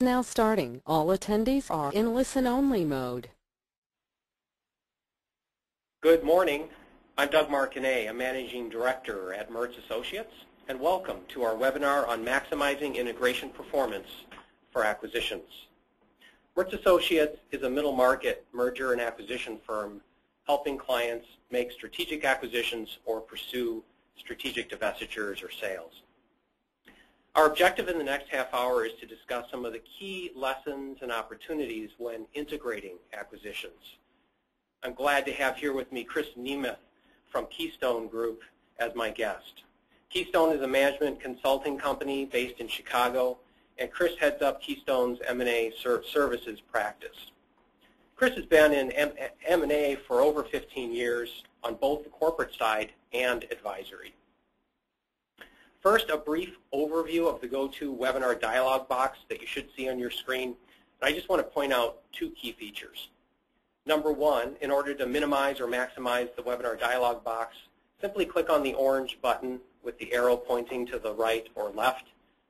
Now starting. All attendees are in listen-only mode. Good morning. I'm Doug Marconnet, a Managing Director at Mertz Associates, and welcome to our webinar on maximizing integration performance for acquisitions. Mertz Associates is a middle-market merger and acquisition firm helping clients make strategic acquisitions or pursue strategic divestitures or sales. Our objective in the next half hour is to discuss some of the key lessons and opportunities when integrating acquisitions. I'm glad to have here with me Chris Nemeth from Keystone Group as my guest. Keystone is a management consulting company based in Chicago, and Chris heads up Keystone's M&A services practice. Chris has been in M&A for over 15 years on both the corporate side and advisory. First, a brief overview of the GoToWebinar dialog box that you should see on your screen. And I just want to point out two key features. Number one, in order to minimize or maximize the webinar dialog box, simply click on the orange button with the arrow pointing to the right or left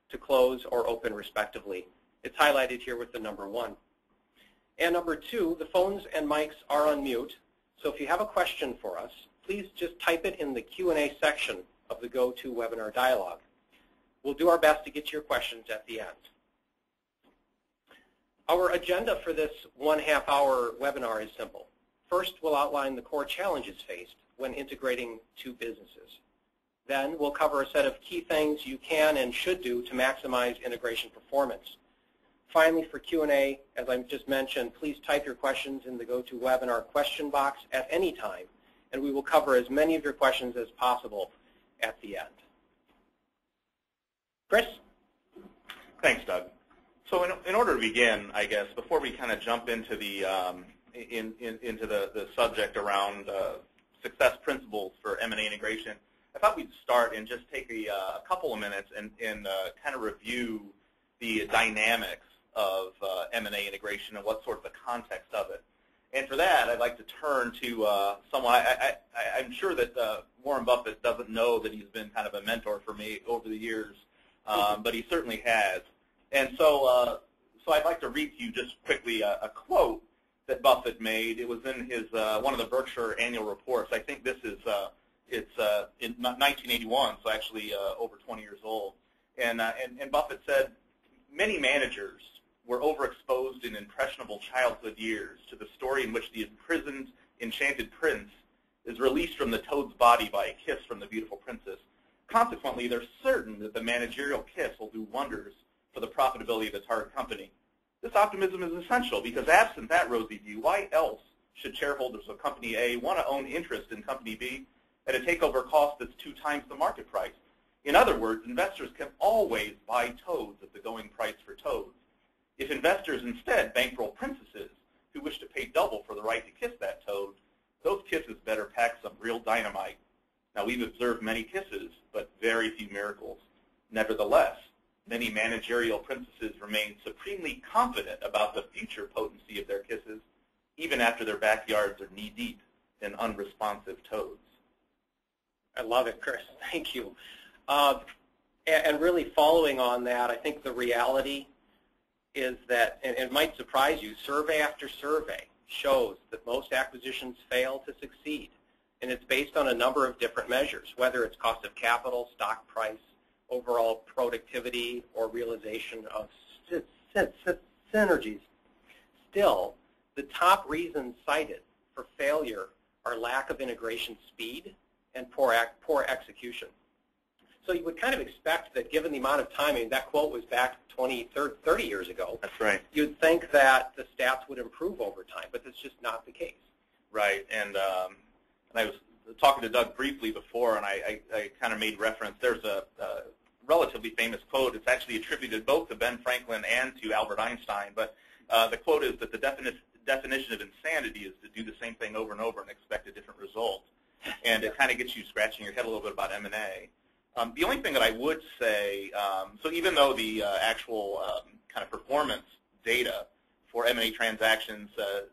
to close or open respectively. It's highlighted here with the number one. And number two, the phones and mics are on mute, so if you have a question for us, please just type it in the Q&A section of the GoToWebinar dialog. We'll do our best to get to your questions at the end. Our agenda for this 1.5-hour webinar is simple. First, we'll outline the core challenges faced when integrating two businesses. Then we'll cover a set of key things you can and should do to maximize integration performance. Finally, for Q&A, as I just mentioned, please type your questions in the GoToWebinar question box at any time, and we will cover as many of your questions as possible at the end. Chris? Thanks, Doug. So in order to begin, I guess, before we kind of jump into the, subject around success principles for M&A integration, I thought we'd start and just take a couple of minutes and kind of review the dynamics of M&A integration and what sort of the context of it. And for that, I'd like to turn to someone. I'm sure that Warren Buffett doesn't know that he's been kind of a mentor for me over the years, but he certainly has. And so, I'd like to read to you just quickly a quote that Buffett made. It was in his one of the Berkshire annual reports. I think this is in 1981, so actually over 20 years old. And Buffett said, "Many managers were overexposed in impressionable childhood years to the story in which the imprisoned, enchanted prince is released from the toad's body by a kiss from the beautiful princess. Consequently, they're certain that the managerial kiss will do wonders for the profitability of the target company. This optimism is essential because absent that rosy view, why else should shareholders of Company A want to own interest in Company B at a takeover cost that's 2 times the market price? In other words, investors can always buy toads at the going price for toads. If investors instead bankroll princesses who wish to pay double for the right to kiss that toad, those kisses better pack some real dynamite. Now, we've observed many kisses, but very few miracles. Nevertheless, many managerial princesses remain supremely confident about the future potency of their kisses, even after their backyards are knee-deep in unresponsive toads." I love it, Chris. Thank you. And really following on that, I think the reality is that, and it might surprise you, survey after survey shows that most acquisitions fail to succeed. And it's based on a number of different measures, whether it's cost of capital, stock price, overall productivity, or realization of synergies. Still, the top reasons cited for failure are lack of integration speed and poor execution. So you would kind of expect that given the amount of time, I mean, that quote was back 30 years ago. That's right. You'd think that the stats would improve over time, but that's just not the case. Right, and I was talking to Doug briefly before, and I kind of made reference. There's a relatively famous quote. It's actually attributed both to Ben Franklin and to Albert Einstein, but the quote is that the definition of insanity is to do the same thing over and over and expect a different result. And it kind of gets you scratching your head a little bit about M&A. The only thing that I would say, so even though the actual kind of performance data for M&A transactions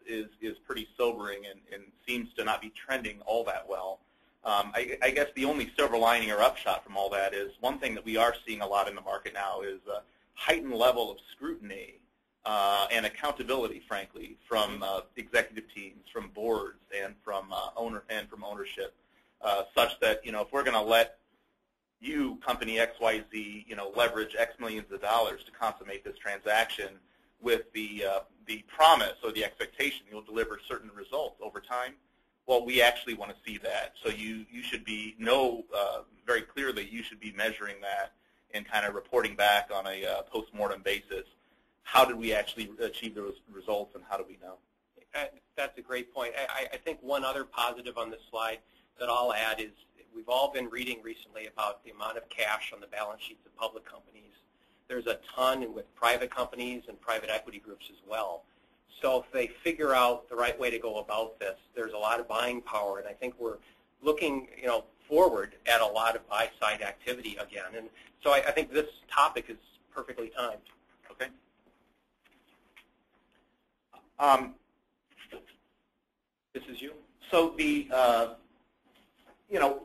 is pretty sobering and seems to not be trending all that well, I guess the only silver lining or upshot from all that is one thing that we are seeing a lot in the market now is a heightened level of scrutiny and accountability, frankly, from executive teams, from boards, and from ownership, such that, you know, if we're going to let you, company XYZ, you know, leverage X millions of dollars to consummate this transaction with the promise or the expectation you'll deliver certain results over time, well, we actually want to see that. So you should be very clearly you should be measuring that and kind of reporting back on a post-mortem basis. How did we actually achieve those results, and how do we know? That's a great point. I think one other positive on this slide that I'll add is we've all been reading recently about the amount of cash on the balance sheets of public companies. There's a ton with private companies and private equity groups as well. So if they figure out the right way to go about this, there's a lot of buying power, and I think we're looking, you know, forward at a lot of buy-side activity again. And so I think this topic is perfectly timed. Okay. This is you. So the, you know,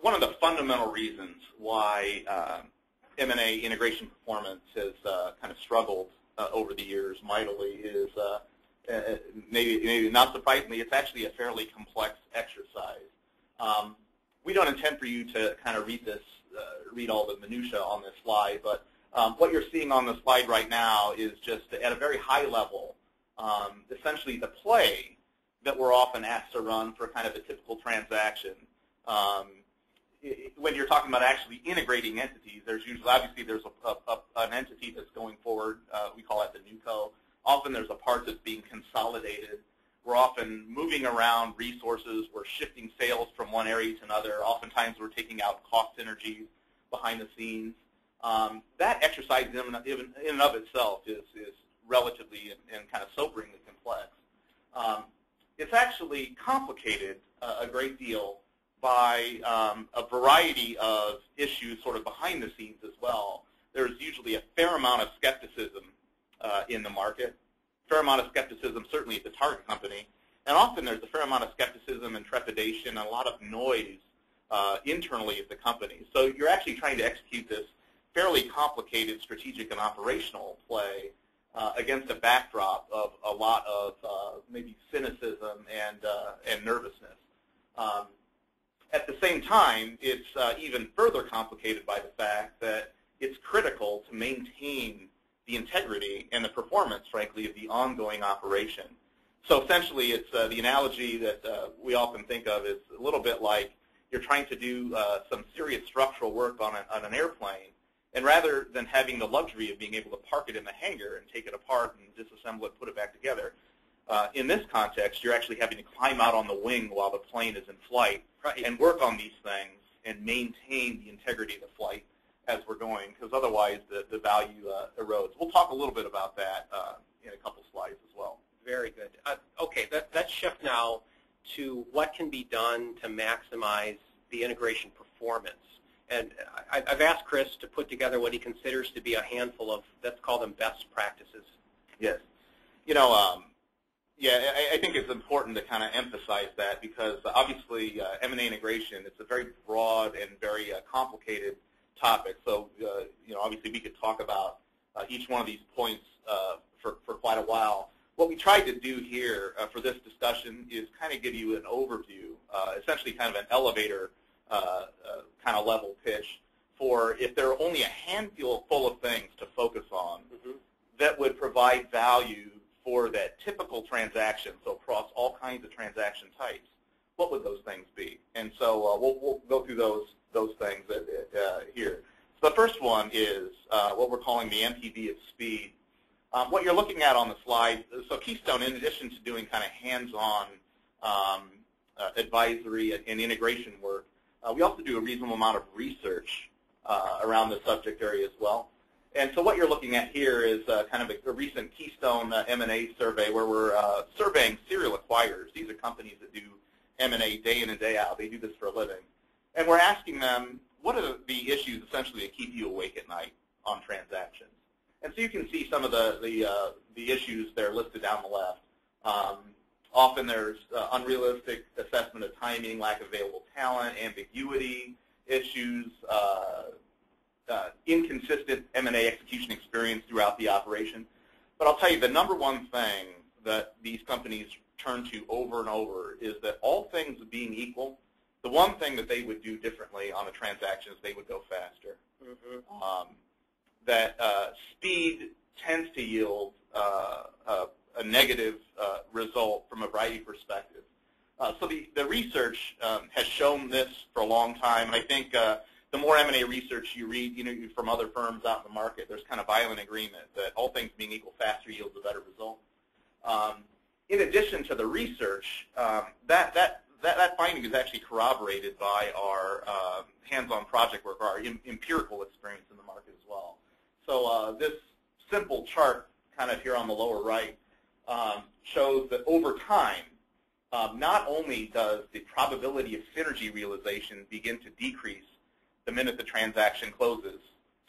one of the fundamental reasons why M&A integration performance has kind of struggled over the years mightily is maybe not surprisingly, it's actually a fairly complex exercise. We don't intend for you to kind of read this, read all the minutia on this slide, but what you're seeing on the slide right now is just at a very high level, essentially the play that we're often asked to run for kind of a typical transaction. When you're talking about actually integrating entities, there's usually, obviously, there's an entity that's going forward. We call it the NewCo. Often there's a part that's being consolidated. We're often moving around resources. We're shifting sales from one area to another. Oftentimes we're taking out cost synergies behind the scenes. That exercise in and of itself is relatively and kind of soberingly complex. It's actually complicated a great deal by a variety of issues sort of behind the scenes as well. There's usually a fair amount of skepticism in the market, a fair amount of skepticism certainly at the target company, and often there's a fair amount of skepticism and trepidation and a lot of noise internally at the company. So you're actually trying to execute this fairly complicated strategic and operational play against a backdrop of a lot of maybe cynicism and nervousness. At the same time, it's even further complicated by the fact that it's critical to maintain the integrity and the performance, frankly, of the ongoing operation. So essentially, it's the analogy that we often think of is a little bit like you're trying to do some serious structural work on an airplane, and rather than having the luxury of being able to park it in the hangar and take it apart and disassemble it, put it back together, in this context, you're actually having to climb out on the wing while the plane is in flight, right, and work on these things and maintain the integrity of the flight as we're going, because otherwise the value erodes. We'll talk a little bit about that in a couple slides as well. Very good. Okay, let's shift now to what can be done to maximize the integration performance. And I've asked Chris to put together what he considers to be a handful of, let's call them, best practices. Yes. You know, yeah, I think it's important to kind of emphasize that because obviously M&A integration, it's a very broad and very complicated topic. So, you know, obviously we could talk about each one of these points for quite a while. What we tried to do here for this discussion is kind of give you an overview, essentially kind of an elevator kind of level pitch for if there are only a handful full of things to focus on that would provide value for that typical transaction, so across all kinds of transaction types, what would those things be? And so we'll go through those things here. So the first one is what we're calling the MPV of speed. What you're looking at on the slide, so Keystone, in addition to doing kind of hands-on advisory and integration work, we also do a reasonable amount of research around the subject area as well. And so what you're looking at here is kind of a recent Keystone M&A survey where we're surveying serial acquirers. These are companies that do M&A day in and day out. They do this for a living. And we're asking them, what are the issues essentially that keep you awake at night on transactions? And so you can see some of the issues there listed down the left. Often there's unrealistic assessment of timing, lack of available talent, ambiguity issues, inconsistent M&A execution experience throughout the operation. But I'll tell you, the number one thing that these companies turn to over and over is that, all things being equal, the one thing that they would do differently on a transaction is they would go faster. Mm-hmm. Speed tends to yield a negative result from a variety of perspectives. So the research has shown this for a long time, and I think the more M&A research you read, from other firms out in the market, there's kind of violent agreement that all things being equal, faster yields a better result. In addition to the research, that finding is actually corroborated by our hands-on project work, or our empirical experience in the market as well. So this simple chart, kind of here on the lower right, shows that over time, not only does the probability of synergy realization begin to decrease the minute the transaction closes,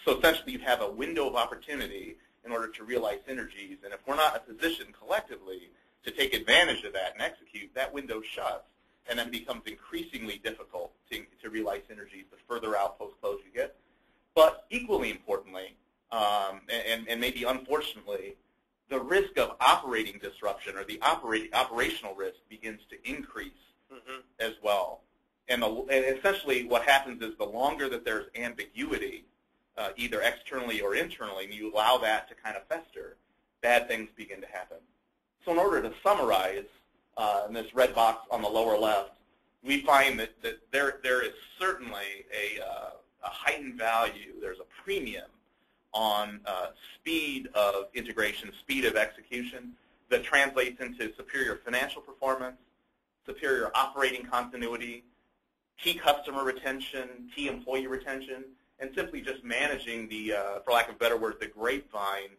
so essentially you have a window of opportunity in order to realize synergies, and if we're not in a position collectively to take advantage of that and execute, that window shuts, and then becomes increasingly difficult to realize synergies the further out post-close you get. But equally importantly, and maybe unfortunately, the risk of operating disruption, or the operational risk, begins to increase mm-hmm. as well. And essentially what happens is, the longer that there's ambiguity, either externally or internally, and you allow that to kind of fester, bad things begin to happen. So in order to summarize, in this red box on the lower left, we find that there is certainly a heightened value, there's a premium on speed of integration, speed of execution, that translates into superior financial performance, superior operating continuity, key customer retention, key employee retention, and simply just managing the, for lack of a better word, the grapevine,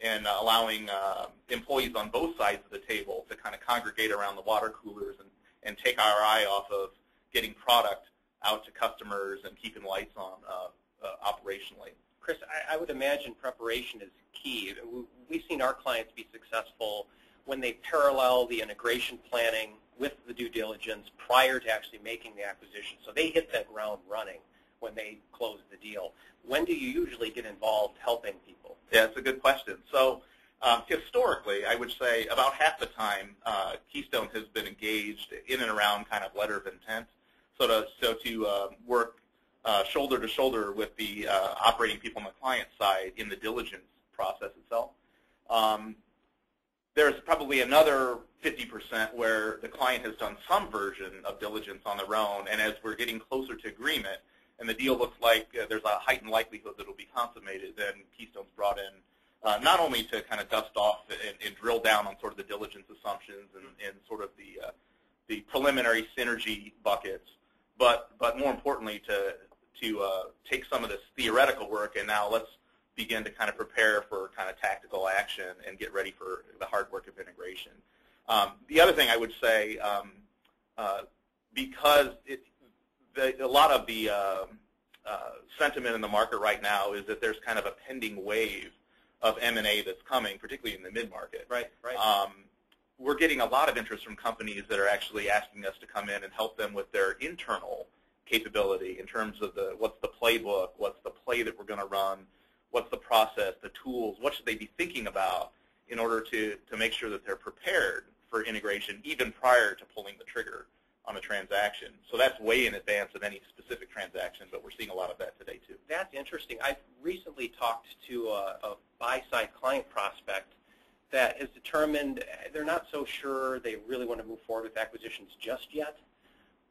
and allowing employees on both sides of the table to kind of congregate around the water coolers and take our eye off of getting product out to customers and keeping the lights on operationally. Chris, I would imagine preparation is key. We've seen our clients be successful when they parallel the integration planning with the due diligence prior to actually making the acquisition. So they hit that ground running when they close the deal. When do you usually get involved helping people? Yeah, that's a good question. So historically, I would say about half the time Keystone has been engaged in and around kind of letter of intent. So to work shoulder to shoulder with the operating people on the client side in the diligence process itself. There's probably another 50% where the client has done some version of diligence on their own, and as we're getting closer to agreement and the deal looks like there's a heightened likelihood that it'll be consummated, then Keystone's brought in not only to kind of dust off and drill down on sort of the diligence assumptions and sort of the preliminary synergy buckets, but more importantly to take some of this theoretical work and now let's begin to kind of prepare for kind of tactical action and get ready for the hard work of integration. The other thing I would say, because a lot of the sentiment in the market right now is that there's kind of a pending wave of M&A that's coming, particularly in the mid-market. Right. We're getting a lot of interest from companies that are actually asking us to come in and help them with their internal capability in terms of what's the playbook, what's the play that we're going to run, what's the process, the tools, what should they be thinking about in order to make sure that they're prepared for integration even prior to pulling the trigger on a transaction. So that's way in advance of any specific transaction, but we're seeing a lot of that today too. That's interesting. I've recently talked to a buy-side client prospect that has determined they're not so sure they really want to move forward with acquisitions just yet,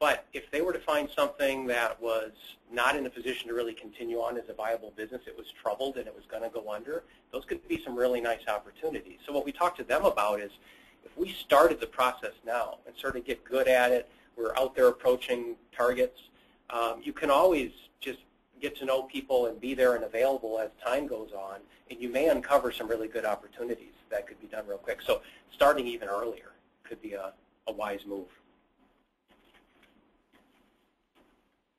but if they were to find something that was not in a position to really continue on as a viable business, it was troubled and it was going to go under, those could be some really nice opportunities. So what we talked to them about is, if we started the process now and sort of get good at it, we're out there approaching targets, you can always just get to know people and be there and available as time goes on, and you may uncover some really good opportunities that could be done real quick. So starting even earlier could be a wise move.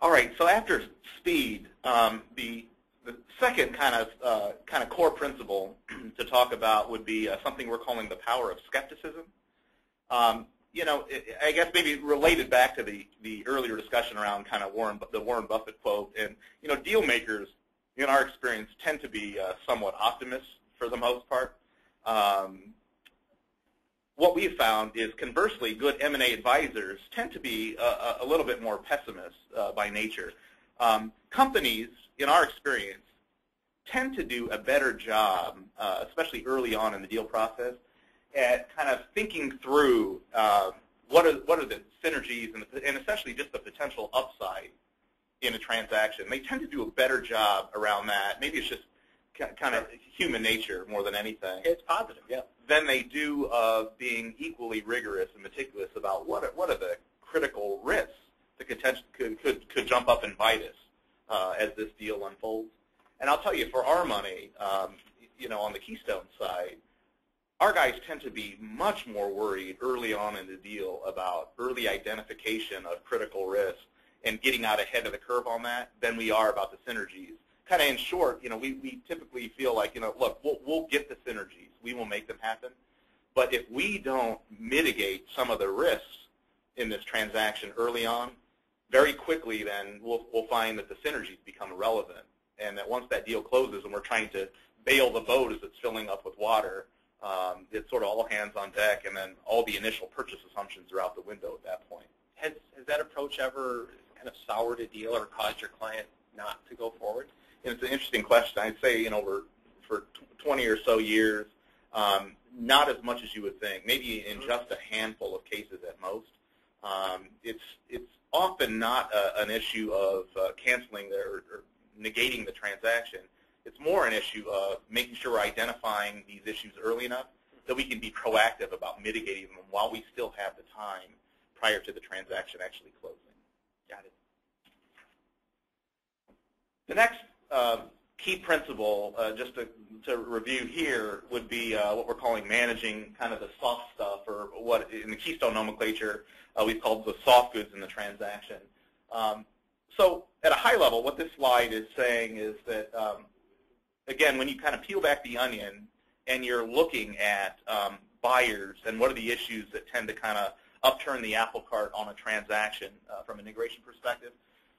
All right, so after speed, the second kind of core principle to talk about would be something we're calling the power of skepticism. I guess maybe related back to the earlier discussion around kind of the Warren Buffett quote, and deal makers, in our experience, tend to be somewhat optimists for the most part. What we found is, conversely, good M&A advisors tend to be a little bit more pessimist by nature. Companies, in our experience, tend to do a better job, especially early on in the deal process, at kind of thinking through what are the synergies and essentially just the potential upside in a transaction. They tend to do a better job around that. Maybe it's just kind of human nature more than anything. It's positive, yeah. Than they do of being equally rigorous and meticulous about what are the critical risks that could jump up and bite us as this deal unfolds. And I'll tell you, for our money, you know, on the Keystone side, our guys tend to be much more worried early on in the deal about early identification of critical risks and getting out ahead of the curve on that than we are about the synergies. Kind of in short, you know, we typically feel like, you know, look, we'll get the synergies. We will make them happen. But if we don't mitigate some of the risks in this transaction early on, very quickly then we'll find that the synergies become irrelevant. And that once that deal closes and we're trying to bail the boat as it's filling up with water, it's sort of all hands on deck, and then all the initial purchase assumptions are out the window at that point. Has that approach ever kind of soured a deal or caused your client not to go forward? And it's an interesting question. I'd say, you know, for 20 or so years, not as much as you would think, maybe in just a handful of cases at most. It's often not an issue of canceling or negating the transaction. It's more an issue of making sure we're identifying these issues early enough that we can be proactive about mitigating them while we still have the time prior to the transaction actually closing. Got it. The next key principle, just to review here, would be what we're calling managing kind of the soft stuff, or what in the Keystone nomenclature we've called the soft goods in the transaction. So at a high level, what this slide is saying is that, again, when you kind of peel back the onion and you're looking at buyers and what are the issues that tend to kind of upturn the apple cart on a transaction from an integration perspective,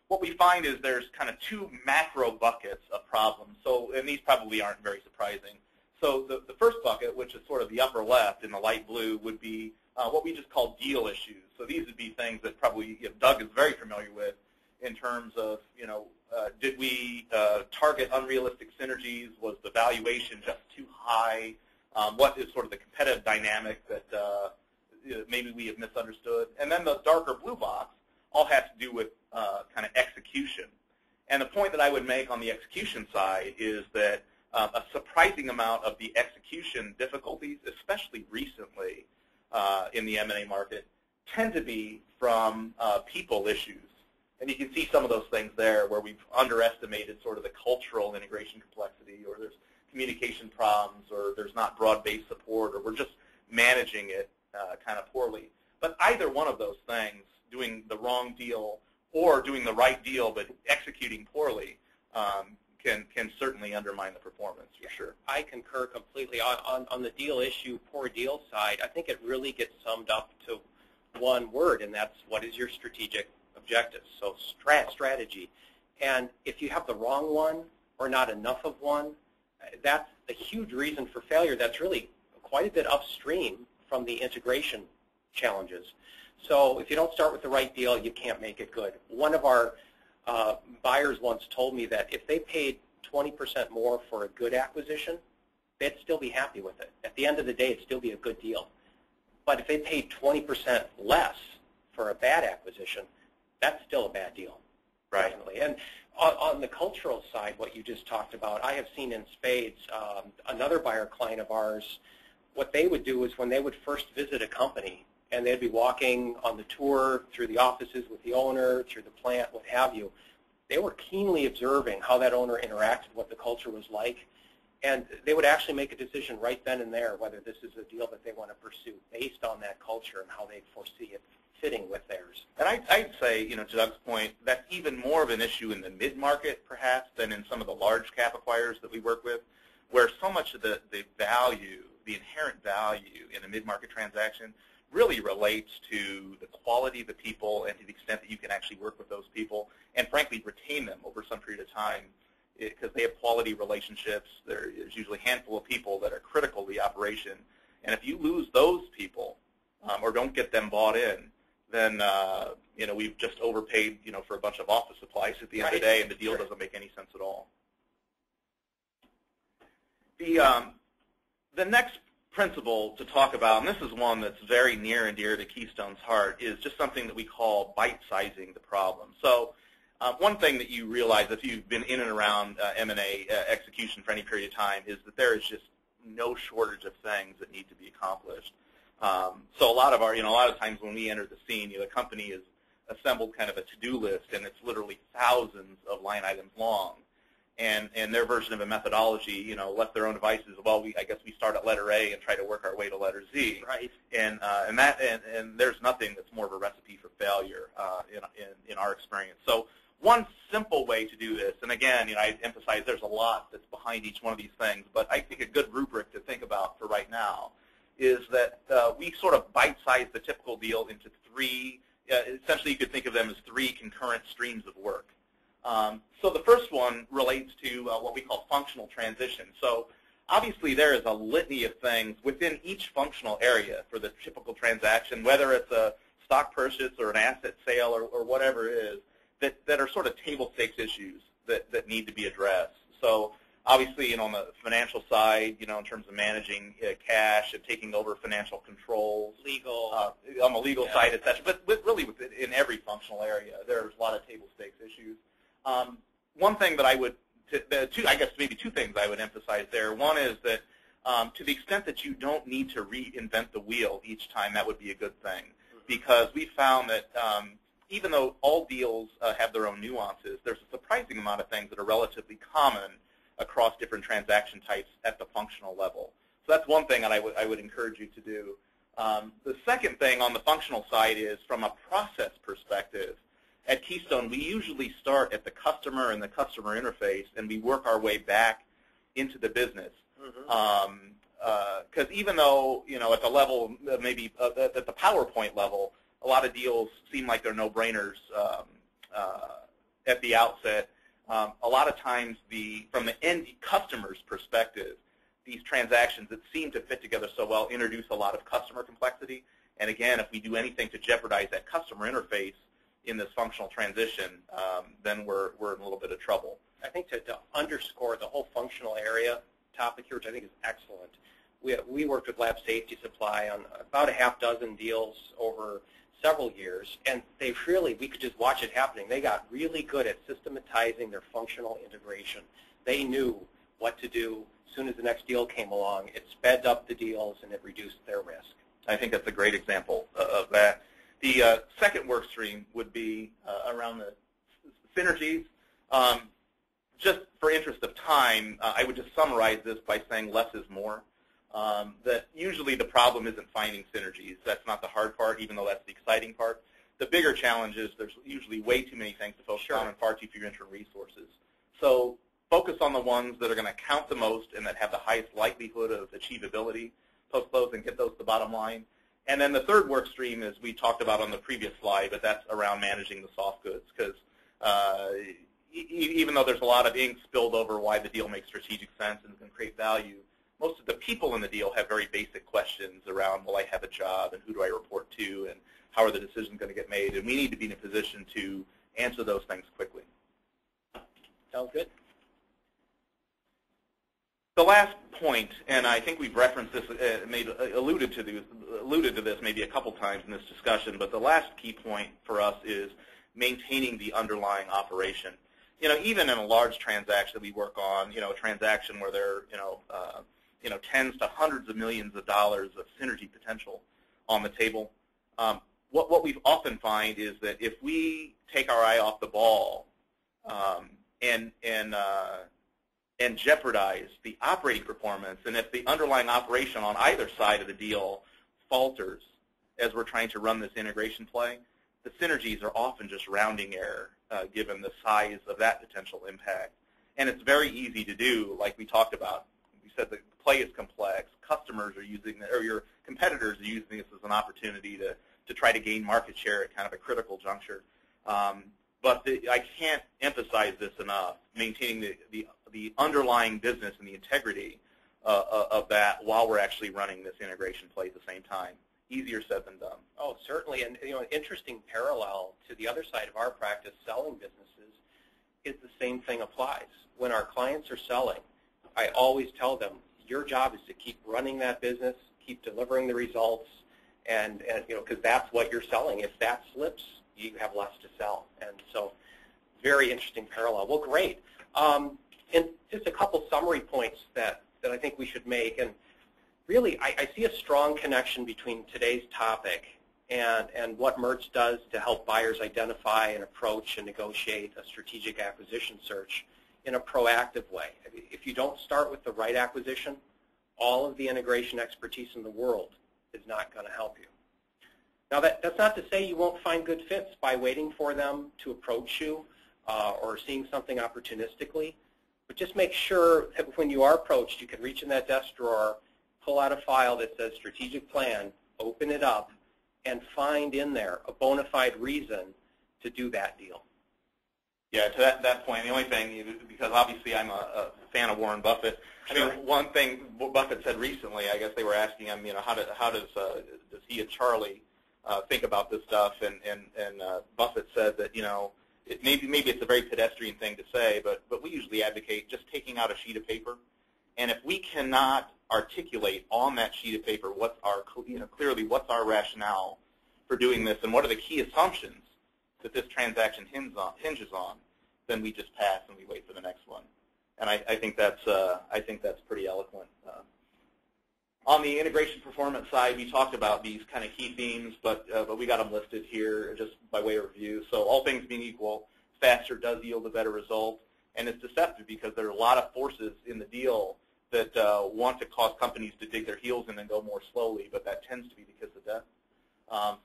what we find is there's kind of two macro buckets of problems. So, and these probably aren't very surprising. So the first bucket, which is sort of the upper left in the light blue, would be what we just call deal issues. So these would be things that probably, you know, Doug is very familiar with in terms of, you know, did we target unrealistic synergies? Was the valuation just too high? What is sort of the competitive dynamic that maybe we have misunderstood? And then the darker blue box all has to do with kind of execution. And the point that I would make on the execution side is that a surprising amount of the execution difficulties, especially recently in the M&A market, tend to be from people issues. And you can see some of those things there where we've underestimated sort of the cultural integration complexity, or there's communication problems, or there's not broad-based support, or we're just managing it kind of poorly. But either one of those things, doing the wrong deal or doing the right deal but executing poorly, can certainly undermine the performance, for sure. I concur completely. On the deal issue, poor deal side, I think it really gets summed up to one word, and that's what is your strategic objectives. So strategy. And if you have the wrong one or not enough of one, that's a huge reason for failure. That's really quite a bit upstream from the integration challenges. So if you don't start with the right deal, you can't make it good. One of our buyers once told me that if they paid 20% more for a good acquisition, they'd still be happy with it. At the end of the day, it'd still be a good deal. But if they paid 20% less for a bad acquisition, that's still a bad deal. Right. Definitely. And on the cultural side, what you just talked about, I have seen in spades another buyer client of ours, what they would do is when they would first visit a company, and they'd be walking on the tour through the offices with the owner, through the plant, what have you, they were keenly observing how that owner interacted, what the culture was like, and they would actually make a decision right then and there whether this is a deal that they want to pursue based on that culture and how they foresee it fitting with theirs. And I'd say, you know, to Doug's point, that's even more of an issue in the mid-market perhaps than in some of the large cap acquirers that we work with, where so much of the value, the inherent value in a mid-market transaction really relates to the quality of the people and to the extent that you can actually work with those people and, frankly, retain them over some period of time because they have quality relationships. There's usually a handful of people that are critical to the operation. And if you lose those people or don't get them bought in, then you know, we've just overpaid, you know, for a bunch of office supplies at the end of the day, and the deal doesn't make any sense at all. The next principle to talk about, and this is one that's very near and dear to Keystone's heart, is just something that we call bite-sizing the problem. So one thing that you realize if you've been in and around M&A execution for any period of time is that there is just no shortage of things that need to be accomplished. So a lot of times when we enter the scene, you know, the company is assembled kind of a to-do list, and it's literally thousands of line items long. And their version of a methodology, you know, left their own devices. Well, I guess we start at letter A and try to work our way to letter Z. Right. And there's nothing that's more of a recipe for failure in our experience. So one simple way to do this, and again, you know, I emphasize there's a lot that's behind each one of these things, but I think a good rubric to think about for right now is that we sort of bite-size the typical deal into three. Essentially, you could think of them as three concurrent streams of work. So the first one relates to what we call functional transition. So obviously there is a litany of things within each functional area for the typical transaction, whether it's a stock purchase or an asset sale or whatever it is, that are sort of table stakes issues that need to be addressed. So obviously, you know, on the financial side, you know, in terms of managing cash and taking over financial controls, legal on the legal side, etc. But really, in every functional area, there's a lot of table stakes issues. One thing that I would, two things I would emphasize there. One is that to the extent that you don't need to reinvent the wheel each time, that would be a good thing, because we found that even though all deals have their own nuances, there's a surprising amount of things that are relatively common across different transaction types at the functional level. So that's one thing that I would encourage you to do. The second thing on the functional side is from a process perspective. At Keystone, we usually start at the customer and the customer interface, and we work our way back into the business. Because even though, you know, at the level, maybe at the PowerPoint level, a lot of deals seem like they're no-brainers at the outset. A lot of times, from the end customer's perspective, these transactions that seem to fit together so well introduce a lot of customer complexity. And again, if we do anything to jeopardize that customer interface in this functional transition, then we're in a little bit of trouble. I think to underscore the whole functional area topic here, which I think is excellent, we worked with Lab Safety Supply on about a half dozen deals over several years, and we could just watch it happening. They got really good at systematizing their functional integration. They knew what to do. As soon as the next deal came along, it sped up the deals and it reduced their risk. I think that's a great example of that. The second work stream would be around the synergies. Just for interest of time, I would just summarize this by saying less is more. That usually the problem isn't finding synergies. That's not the hard part, even though that's the exciting part. The bigger challenge is there's usually way too many things to focus on and far too few interim resources. So focus on the ones that are going to count the most and that have the highest likelihood of achievability post-close and get those to the bottom line. And then the third work stream is we talked about on the previous slide, but that's around managing the soft goods, because even though there's a lot of ink spilled over why the deal makes strategic sense and can create value, most of the people in the deal have very basic questions around, will I have a job, and who do I report to, and how are the decisions going to get made? And we need to be in a position to answer those things quickly. Sounds good. The last point, and I think we've referenced this, alluded to this maybe a couple times in this discussion, but the last key point for us is maintaining the underlying operation. You know, even in a large transaction that we work on, you know, a transaction where there are, you know, tens to hundreds of millions of dollars of synergy potential on the table, what we often find is that if we take our eye off the ball and jeopardize the operating performance, and if the underlying operation on either side of the deal falters as we're trying to run this integration play, the synergies are often just rounding error given the size of that potential impact. And it's very easy to do, like we talked about. We said the play is complex. Customers are using, or your competitors are using this as an opportunity to try to gain market share at kind of a critical juncture. But I can't emphasize this enough, maintaining the underlying business and the integrity of that while we're actually running this integration play at the same time. Easier said than done. Oh, certainly. And you know, an interesting parallel to the other side of our practice, selling businesses, is the same thing applies. When our clients are selling, I always tell them, your job is to keep running that business, keep delivering the results, and you know, because that's what you're selling. If that slips, you have less to sell. And so, very interesting parallel. Well, great. And just a couple summary points that I think we should make. And really, I see a strong connection between today's topic and what Mertz does to help buyers identify and approach and negotiate a strategic acquisition search in a proactive way. If you don't start with the right acquisition, all of the integration expertise in the world is not going to help you. Now, that's not to say you won't find good fits by waiting for them to approach you or seeing something opportunistically, but just make sure that when you are approached, you can reach in that desk drawer, pull out a file that says strategic plan, open it up, and find in there a bona fide reason to do that deal. Yeah, to that point, the only thing, because obviously I'm a fan of Warren Buffett. Sure. I mean, one thing Buffett said recently, I guess they were asking him, you know, how does he and Charlie think about this stuff? And Buffett said that, you know, maybe it's a very pedestrian thing to say, but we usually advocate just taking out a sheet of paper, and if we cannot articulate on that sheet of paper what's our, you know, clearly what's our rationale for doing this, and what are the key assumptions that this transaction hinges on, then we just pass and we wait for the next one. And I think that's pretty eloquent. On the integration performance side, we talked about these kind of key themes, but we got them listed here just by way of review. So all things being equal, faster does yield a better result, and it's deceptive because there are a lot of forces in the deal that want to cause companies to dig their heels in and go more slowly, but that tends to be the kiss of death.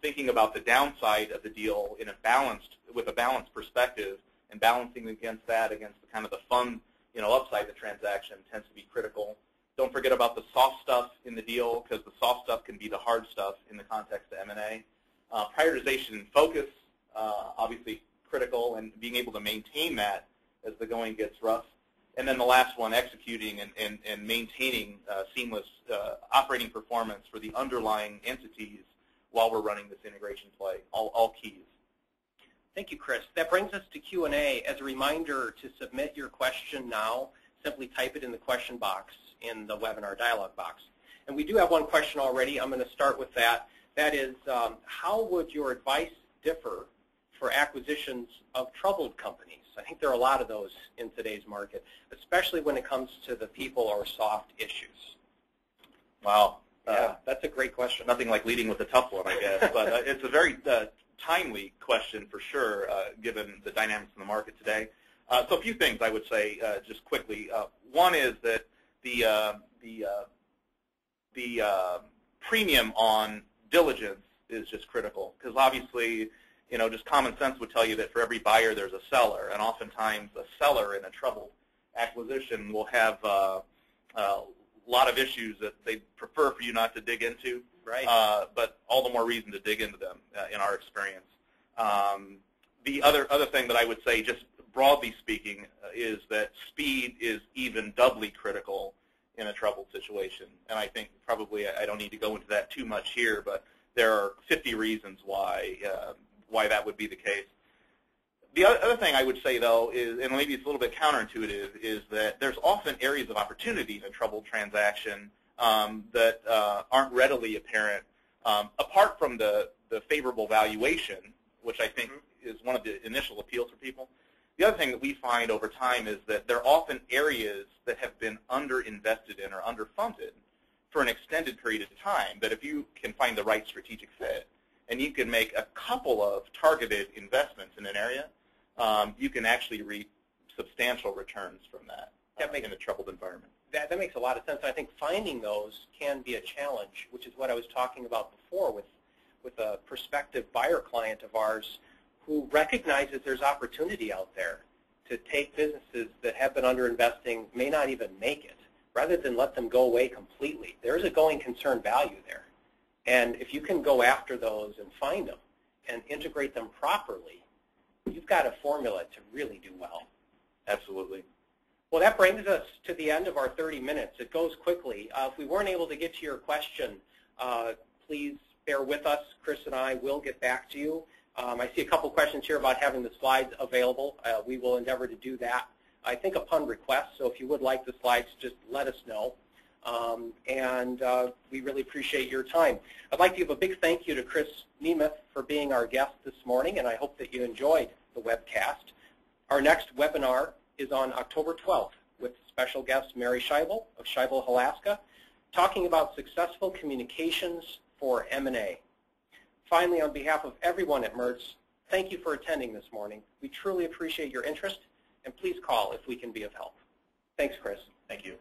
Thinking about the downside of the deal with a balanced perspective and balancing against that against the kind of the fun, you know, upside of the transaction tends to be critical. Don't forget about the soft stuff in the deal, because the soft stuff can be the hard stuff in the context of M&A. Prioritization and focus, obviously critical, and being able to maintain that as the going gets rough. And then the last one, executing and maintaining seamless operating performance for the underlying entities while we're running this integration play, all keys. Thank you, Chris. That brings us to Q&A. As a reminder, to submit your question now, simply type it in the question box in the webinar dialog box. And we do have one question already. I'm going to start with that. That is, how would your advice differ for acquisitions of troubled companies? I think there are a lot of those in today's market, especially when it comes to the people or soft issues. Wow. Yeah, that's a great question. Nothing like leading with a tough one, I guess. But it's a very timely question for sure, given the dynamics in the market today. So a few things I would say just quickly. One is that the premium on diligence is just critical, because obviously, you know, just common sense would tell you that for every buyer there's a seller, and oftentimes a seller in a troubled acquisition will have lot of issues that they'd prefer for you not to dig into, right? But all the more reason to dig into them in our experience. The other thing that I would say, just broadly speaking, is that speed is even doubly critical in a troubled situation. And I think probably I don't need to go into that too much here, but there are 50 reasons why that would be the case. The other thing I would say, though, is, and maybe it's a little bit counterintuitive, is that there's often areas of opportunity in a troubled transaction that aren't readily apparent, apart from the favorable valuation, which I think is one of the initial appeals for people. The other thing that we find over time is that there are often areas that have been underinvested in or underfunded for an extended period of time, that if you can find the right strategic fit and you can make a couple of targeted investments in an area, you can actually reap substantial returns from that, in a troubled environment. That makes a lot of sense. I think finding those can be a challenge, which is what I was talking about before with a prospective buyer client of ours who recognizes there's opportunity out there to take businesses that have been underinvesting, may not even make it, rather than let them go away completely. There is a going concern value there. And if you can go after those and find them and integrate them properly, you've got a formula to really do well. Absolutely. Well, that brings us to the end of our 30 minutes. It goes quickly. If we weren't able to get to your question, please bear with us. Chris and I will get back to you. I see a couple questions here about having the slides available. We will endeavor to do that, I think, upon request. So if you would like the slides, just let us know. We really appreciate your time. I'd like to give a big thank you to Chris Nemeth for being our guest this morning, and I hope that you enjoyed the webcast. Our next webinar is on October 12th with special guest Mary Scheibel of Scheibel Halaska, talking about successful communications for M&A. Finally, on behalf of everyone at Mertz, thank you for attending this morning. We truly appreciate your interest, and please call if we can be of help. Thanks, Chris. Thank you.